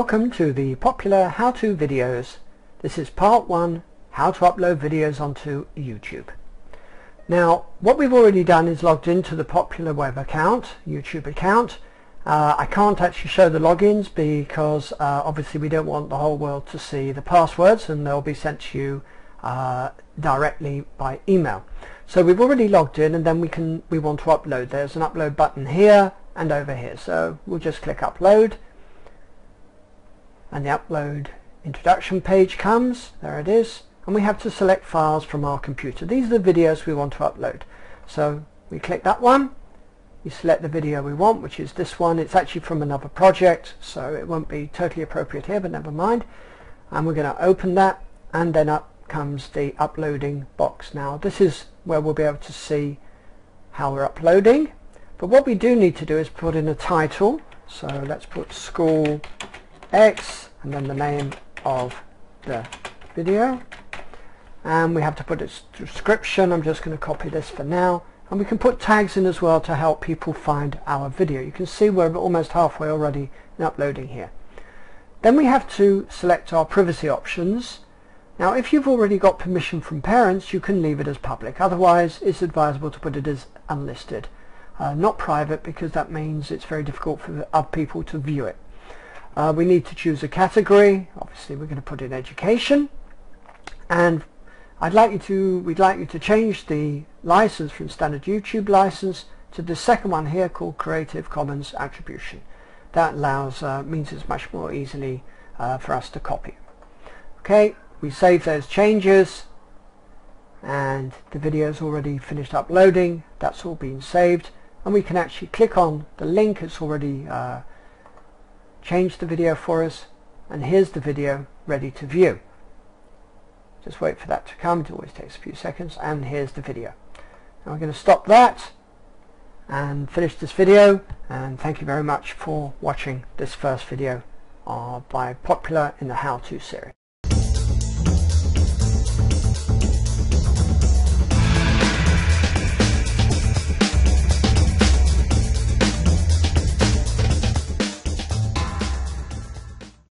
Welcome to the Popular How-To Videos. This is part one, how to upload videos onto YouTube. Now, what we've already done is logged into the Popular web account, YouTube account. I can't actually show the logins because obviously we don't want the whole world to see the passwords, and they'll be sent to you directly by email. So we've already logged in, and then we want to upload. There's an upload button here and over here. So we'll just click upload, and the upload introduction page comes. There it is, and we have to select files from our computer. These are the videos we want to upload. So we click that one, you select the video we want, which is this one. It's actually from another project, so it won't be totally appropriate here, but never mind. And we're going to open that, and then up comes the uploading box. Now this is where we'll be able to see how we're uploading, but what we do need to do is put in a title. So let's put School X and then the name of the video, and we have to put its description. I'm just going to copy this for now, and we can put tags in as well to help people find our video. You can see we're almost halfway already in uploading here. Then we have to select our privacy options. Now if you've already got permission from parents, you can leave it as public. Otherwise it's advisable to put it as unlisted, not private, because that means it's very difficult for other people to view it. We need to choose a category. Obviously we're going to put in education, and we'd like you to change the license from standard YouTube license to the second one here called Creative Commons Attribution. That allows means it's much more easily for us to copy. Okay, we save those changes, and the video's already finished uploading. That's all been saved, and we can actually click on the link. It's already change the video for us, and here's the video ready to view. Just wait for that to come, it always takes a few seconds, and here's the video. Now we're going to stop that and finish this video, and thank you very much for watching this first video by Popular in the How To series.